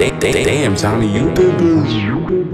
Damn, Tommy, you did this.